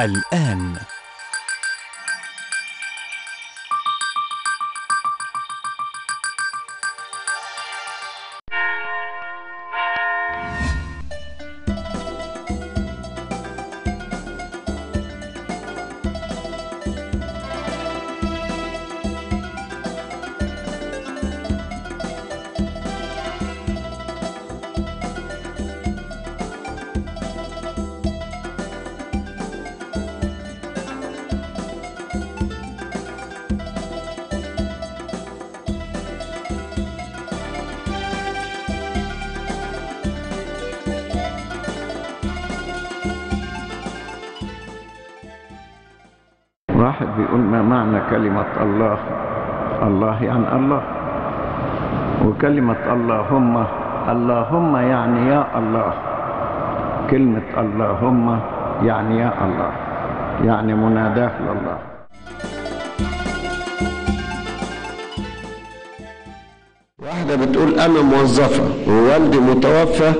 الآن. واحد بيقول ما معنى كلمة الله؟ الله يعني الله، وكلمة اللهم، اللهم يعني يا الله، كلمة اللهم يعني يا الله، يعني مناداه لله. واحدة بتقول أنا موظفة ووالدي متوفى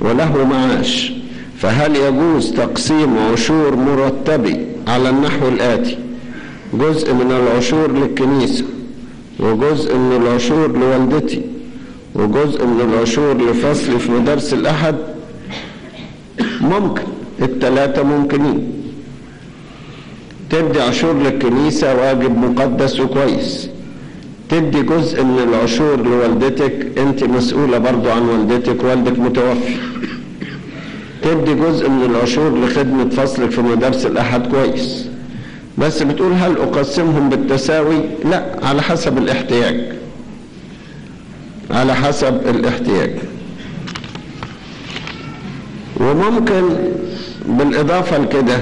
وله معاش، فهل يجوز تقسيم عشور مرتبي على النحو الآتي: جزء من العشور للكنيسة، وجزء من العشور لوالدتي، وجزء من العشور لفصلي في مدارس الأحد؟ ممكن التلاتة ممكنين. تدي عشور للكنيسة واجب مقدس وكويس، تدي جزء من العشور لوالدتك، انت مسؤولة برضو عن والدتك، والدك متوفي، تدي جزء من العشور لخدمة فصلك في مدارس الأحد كويس. بس بتقول هل أقسمهم بالتساوي؟ لا، على حسب الاحتياج، على حسب الاحتياج. وممكن بالإضافة لكده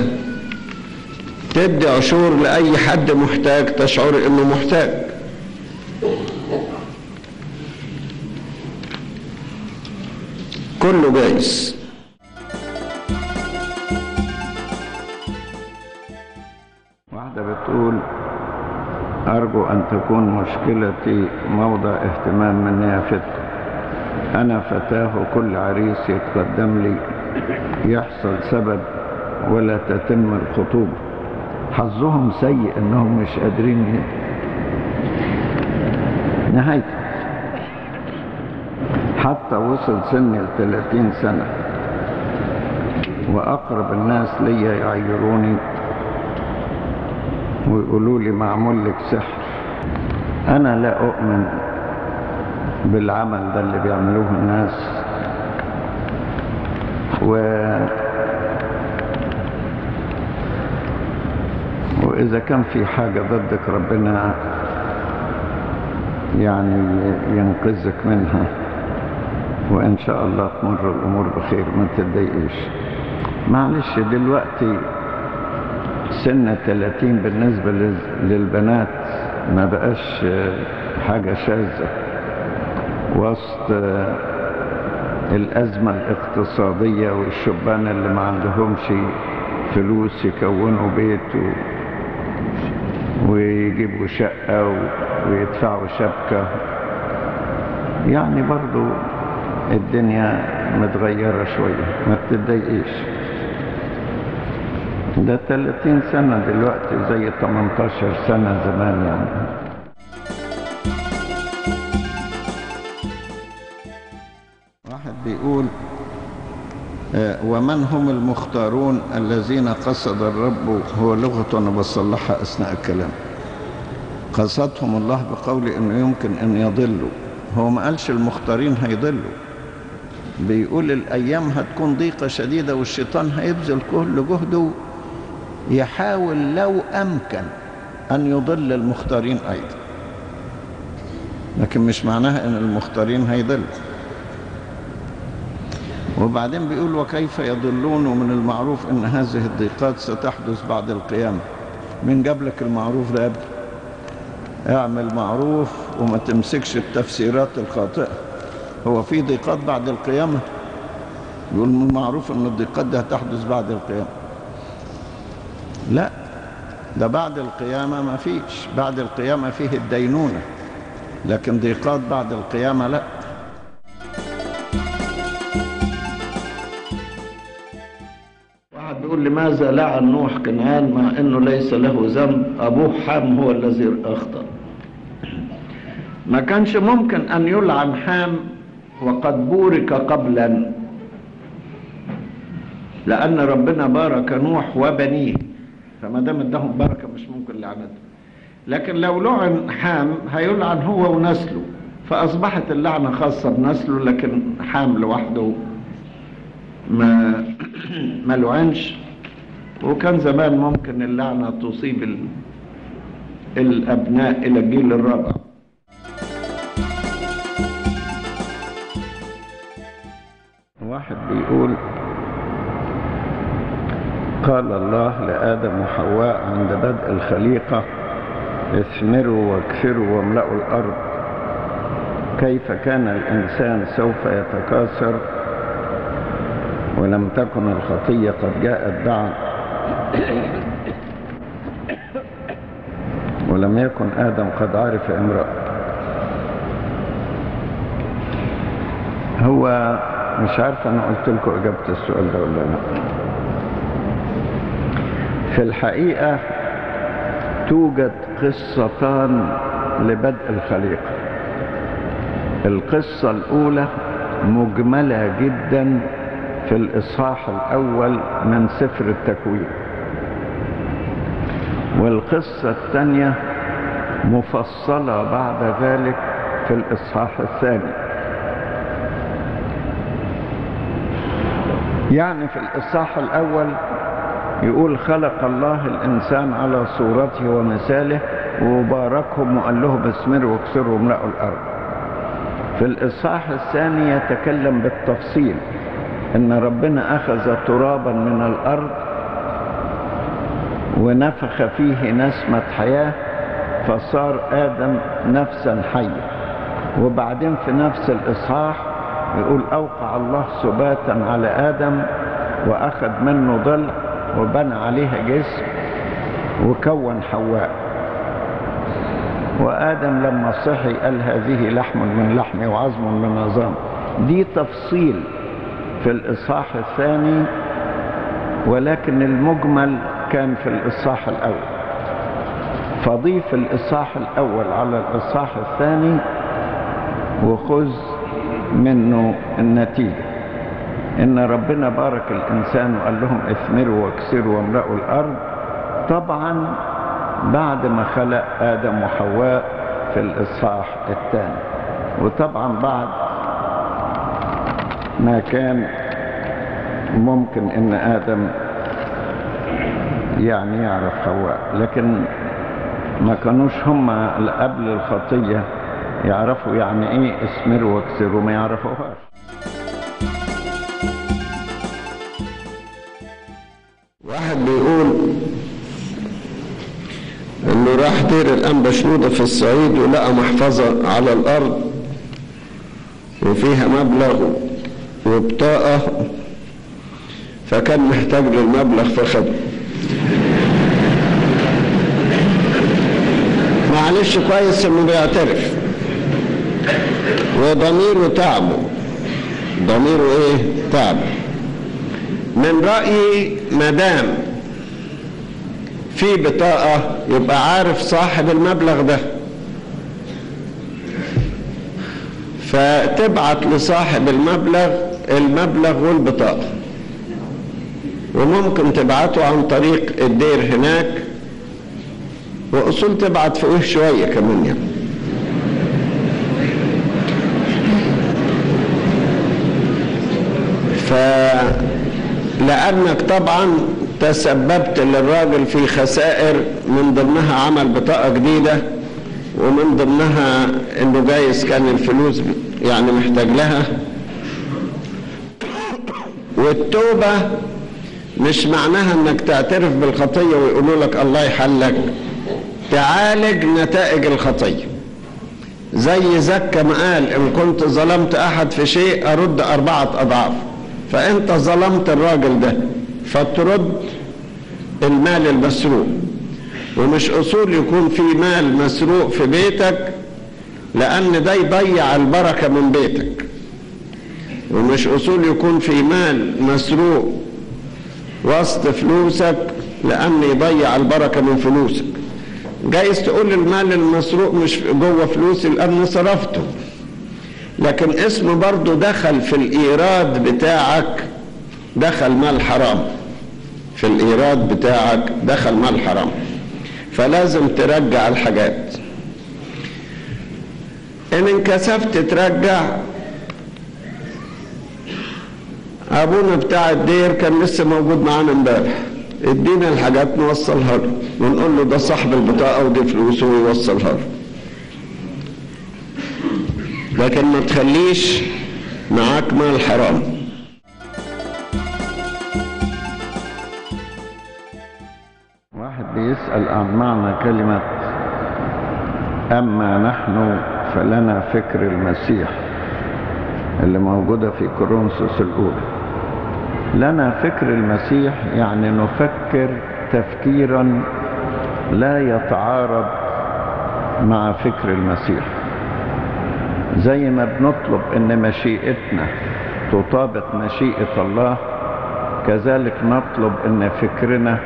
تدي عشور لأي حد محتاج تشعر إنه محتاج. كله جايز. بتقول أرجو أن تكون مشكلتي موضع اهتمام مني يا فتى، أنا فتاة وكل عريس يتقدم لي يحصل سبب ولا تتم الخطوبة، حظهم سيء إنهم مش قادرين نهايته، حتى وصل سن ال30 سنة وأقرب الناس ليا يعيروني ويقولوا لي معمول لك سحر. أنا لا أؤمن بالعمل ده اللي بيعملوه الناس، وإذا كان في حاجة ضدك ربنا يعني ينقذك منها، وإن شاء الله تمر الأمور بخير، ما تتضايقش. معلش دلوقتي سن 30 بالنسبة للبنات ما بقاش حاجة شاذة وسط الأزمة الاقتصادية والشبان اللي ما عندهمش فلوس يكونوا بيت ويجيبوا شقة ويدفعوا شبكة، يعني برضو الدنيا متغيرة شوية، ما بتتضايقيش. ده 30 سنة دلوقتي زي 18 سنة زمان يعني. واحد بيقول ومن هم المختارون الذين قصد الرب، هو لغة أنا بصلحها أثناء الكلام، قصدهم الله بقول إنه يمكن أن يضلوا، هو ما قالش المختارين هيضلوا، بيقول الأيام هتكون ضيقة شديدة والشيطان هيبذل كل جهده يحاول لو أمكن أن يضل المختارين أيضا، لكن مش معناها أن المختارين هيضل. وبعدين بيقول وكيف يضلون، ومن المعروف أن هذه الضيقات ستحدث بعد القيامة. من جاب لك المعروف ده؟ اعمل معروف وما تمسكش التفسيرات الخاطئة. هو في ضيقات بعد القيامة؟ يقول من المعروف أن الضيقات ده تحدث بعد القيامة. لا، ده بعد القيامة ما فيش، بعد القيامة فيه الدينونة، لكن ضيقات بعد القيامة لا. واحد بيقول لماذا لعن نوح كنعان مع انه ليس له ذنب؟ ابوه حام هو الذي اخطأ. ما كانش ممكن ان يلعن حام وقد بورك قبلا، لان ربنا بارك نوح وبنيه، فما دام ادهم بركه مش ممكن لعنته. لكن لو لعن حام هيلعن هو ونسله، فاصبحت اللعنه خاصه بنسله، لكن حام لوحده ما لعنش. وكان زمان ممكن اللعنه تصيب الابناء الى الجيل الرابع. واحد بيقول قال الله لآدم وحواء عند بدء الخليقة: اثمروا واكثروا واملأوا الأرض. كيف كان الإنسان سوف يتكاثر ولم تكن الخطية قد جاءت بعد، ولم يكن آدم قد عرف امرأة؟ هو مش عارف أنا قلت لكم إجابة السؤال ده ولا لا. في الحقيقة توجد قصتان لبدء الخليقة. القصة الأولى مجملة جدا في الإصحاح الأول من سفر التكوين، والقصة الثانية مفصلة بعد ذلك في الإصحاح الثاني. يعني في الإصحاح الأول يقول: خلق الله الإنسان على صورته ومثاله وباركهم وقال لهم اثمروا واكثروا واملأوا الأرض. في الإصحاح الثاني يتكلم بالتفصيل إن ربنا أخذ ترابا من الأرض ونفخ فيه نسمة حياة فصار آدم نفسا حية. وبعدين في نفس الإصحاح يقول: أوقع الله سباتا على آدم وأخذ منه ضلع وبنى عليها جسم وكون حواء. وآدم لما صحي قال: هذه لحم من لحمي وعظم من عظامي. دي تفصيل في الإصحاح الثاني، ولكن المجمل كان في الإصحاح الأول. فضيف الإصحاح الأول على الإصحاح الثاني وخذ منه النتيجة إن ربنا بارك الإنسان وقال لهم اثمروا واكثروا واملأوا الأرض، طبعا بعد ما خلق آدم وحواء في الإصحاح الثاني، وطبعا بعد ما كان ممكن إن آدم يعني يعرف حواء، لكن ما كانوش هما قبل الخطية يعرفوا يعني ايه اثمروا واكثروا، ما يعرفوهاش. واحد بيقول انه راح دير الانبشوده في الصعيد ولقى محفظه على الارض وفيها مبلغ وبطاقه، فكان محتاج للمبلغ فخده. معلش كويس انه بيعترف، وضميره تعبه. ضميره ايه؟ تعبه. من رأيي مدام في بطاقة يبقى عارف صاحب المبلغ ده، فتبعت لصاحب المبلغ والبطاقة، وممكن تبعته عن طريق الدير هناك، وأصول تبعت فوق شوية كمان يعني. لأنك طبعا تسببت للراجل في خسائر، من ضمنها عمل بطاقة جديدة، ومن ضمنها انه جايز كان الفلوس يعني محتاج لها. والتوبة مش معناها انك تعترف بالخطية ويقولوا لك الله يحلك، تعالج نتائج الخطية. زي زكا ما قال: ان كنت ظلمت احد في شيء ارد 4 أضعاف. فأنت ظلمت الراجل ده فترد المال المسروق. ومش أصول يكون في مال مسروق في بيتك، لأن ده يضيع البركة من بيتك. ومش أصول يكون في مال مسروق واسط فلوسك لأن يضيع البركة من فلوسك. جايز تقول المال المسروق مش جوه فلوسي لأن صرفته، لكن اسمه برضه دخل في الإيراد بتاعك، دخل مال حرام في الإيراد بتاعك، دخل مال حرام، فلازم ترجع الحاجات. إن انكسفت ترجع. أبونا بتاع الدير كان لسه موجود معانا امبارح، ادينا الحاجات نوصلها له ونقول له ده صاحب البطاقة ودي فلوسه ويوصلها له، لكن ما تخليش معاك مال حرام. واحد بيسأل عن معنى كلمة أما نحن فلنا فكر المسيح اللي موجودة في كورنثوس الأولى. لنا فكر المسيح يعني نفكر تفكيرا لا يتعارض مع فكر المسيح، زي ما بنطلب إن مشيئتنا تطابق مشيئة الله، كذلك نطلب إن فكرنا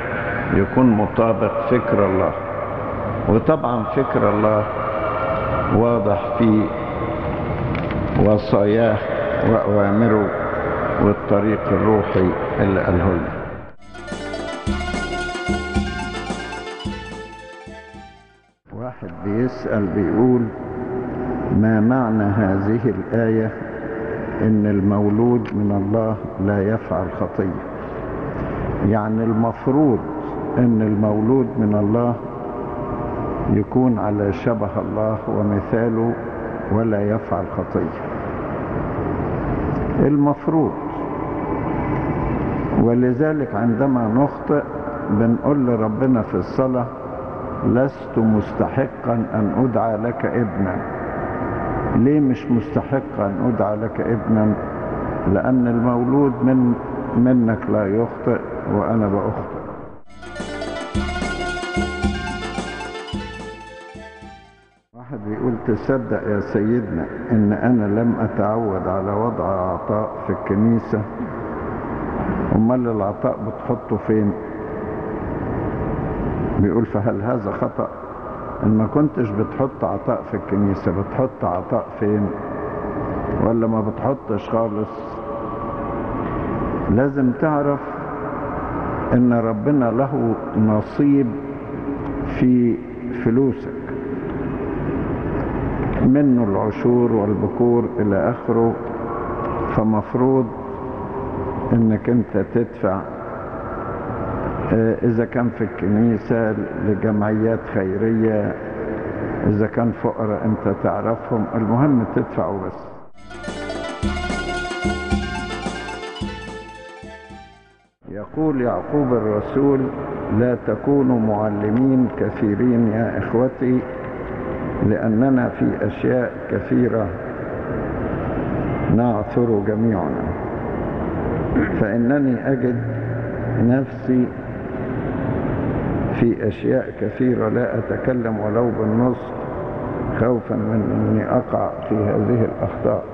يكون مطابق فكر الله. وطبعا فكر الله واضح في وصاياه وأوامره والطريق الروحي اللي قاله لنا. واحد بيسأل بيقول ما معنى هذه الآية إن المولود من الله لا يفعل خطية؟ يعني المفروض إن المولود من الله يكون على شبه الله ومثاله ولا يفعل خطية، المفروض. ولذلك عندما نخطئ بنقول لربنا في الصلاة لست مستحقا أن أدعى لك ابنا. ليه مش مستحق أن أدعى لك ابنا؟ لأن المولود منك لا يخطئ وأنا بأخطئ. واحد بيقول تصدق يا سيدنا إن أنا لم أتعود على وضع عطاء في الكنيسة؟ أمال العطاء بتحطه فين؟ بيقول فهل هذا خطأ؟ إن ما كنتش بتحط عطاء في الكنيسة بتحط عطاء فين؟ ولا ما بتحطش خالص؟ لازم تعرف إن ربنا له نصيب في فلوسك، منه العشور والبكور إلى آخره، فمفروض إنك أنت تدفع إذا كان في الكنيسة لجمعيات خيرية، إذا كان فقراء أنت تعرفهم، المهم تدفعوا بس. يقول يعقوب الرسول لا تكونوا معلمين كثيرين يا إخوتي لأننا في أشياء كثيرة نعثر جميعنا. فإنني أجد نفسي في أشياء كثيرة لا أتكلم ولو بالنص خوفا من أني أقع في هذه الأخطاء.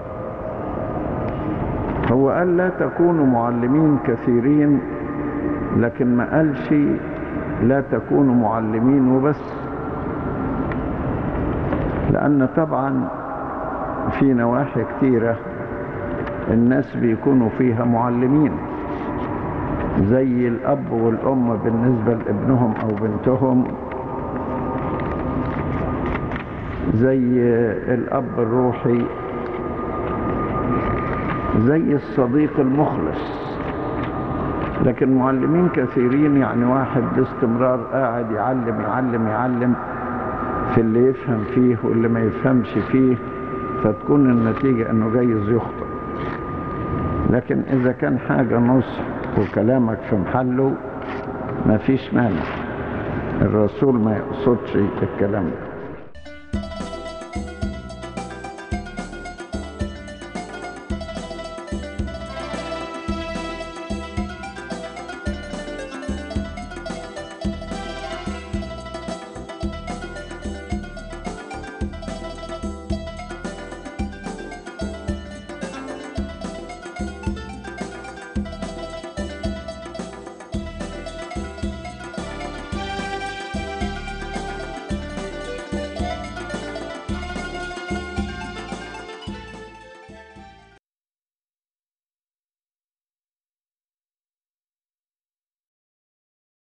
هو قال لا تكونوا معلمين كثيرين، لكن ما قالش لا تكونوا معلمين وبس، لأن طبعا في نواحي كثيرة الناس بيكونوا فيها معلمين، زي الأب والأم بالنسبة لابنهم أو بنتهم، زي الأب الروحي، زي الصديق المخلص. لكن معلمين كثيرين يعني واحد باستمرار قاعد يعلم يعلم يعلم في اللي يفهم فيه واللي ما يفهمش فيه، فتكون النتيجة أنه جايز يخطئ. لكن إذا كان حاجة نصح وكلامك في محله مفيش مانع، الرسول ما يقصدش الكلام ده.